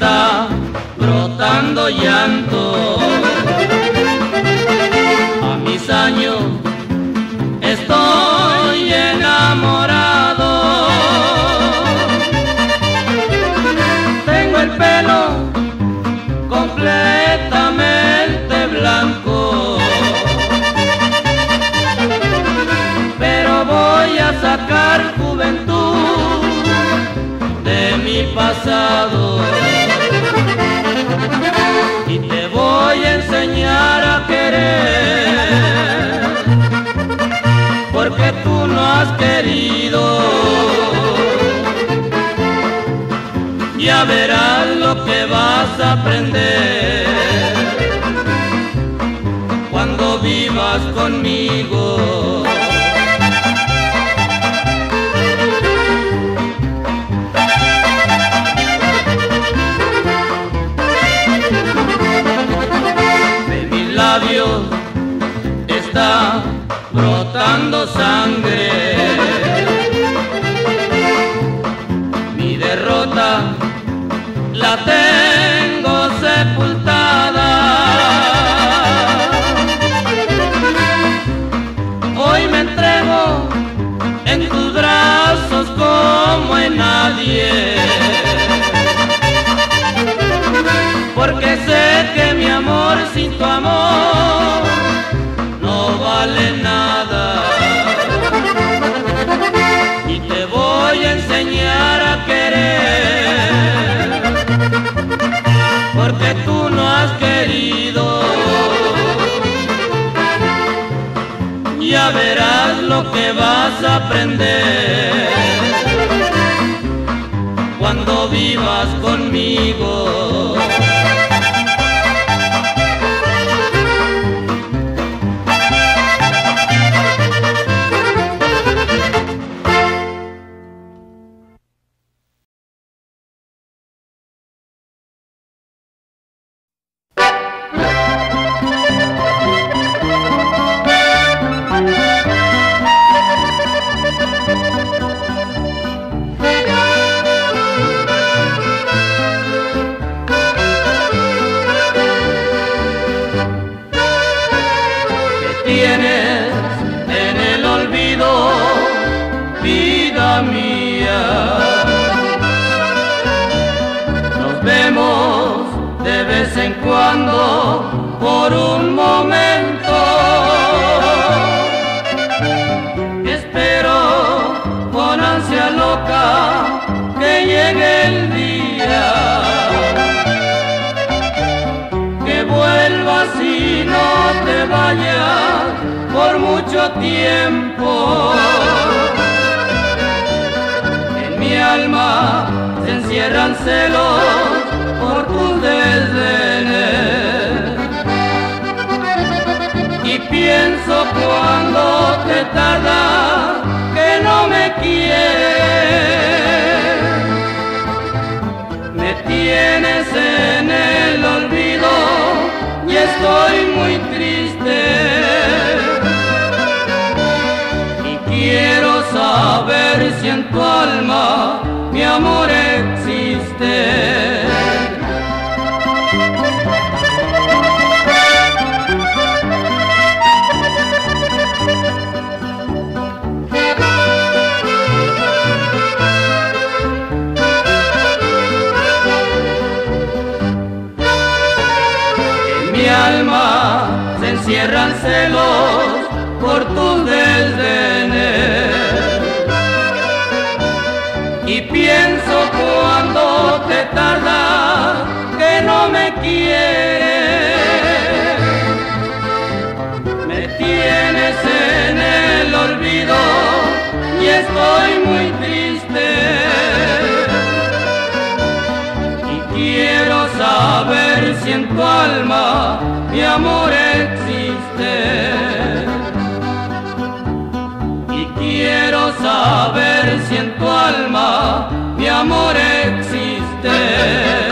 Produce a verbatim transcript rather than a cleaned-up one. está brotando llanto. A mis años estoy enamorado. Tengo el pelo completamente blanco, pero voy a sacar juventud de mi pasado y te voy a enseñar a querer, porque tú no has querido. Ya verás lo que vas a aprender cuando vivas conmigo. Está brotando sangre, mi derrota la tengo sepultada. Hoy me entrego en tus brazos como en nadie, porque sé que mi amor sin tu amor no vale nada. Y te voy a enseñar a querer, porque tú no has querido. Ya verás lo que vas a aprender cuando vivas conmigo. Saber si en tu alma mi amor existe.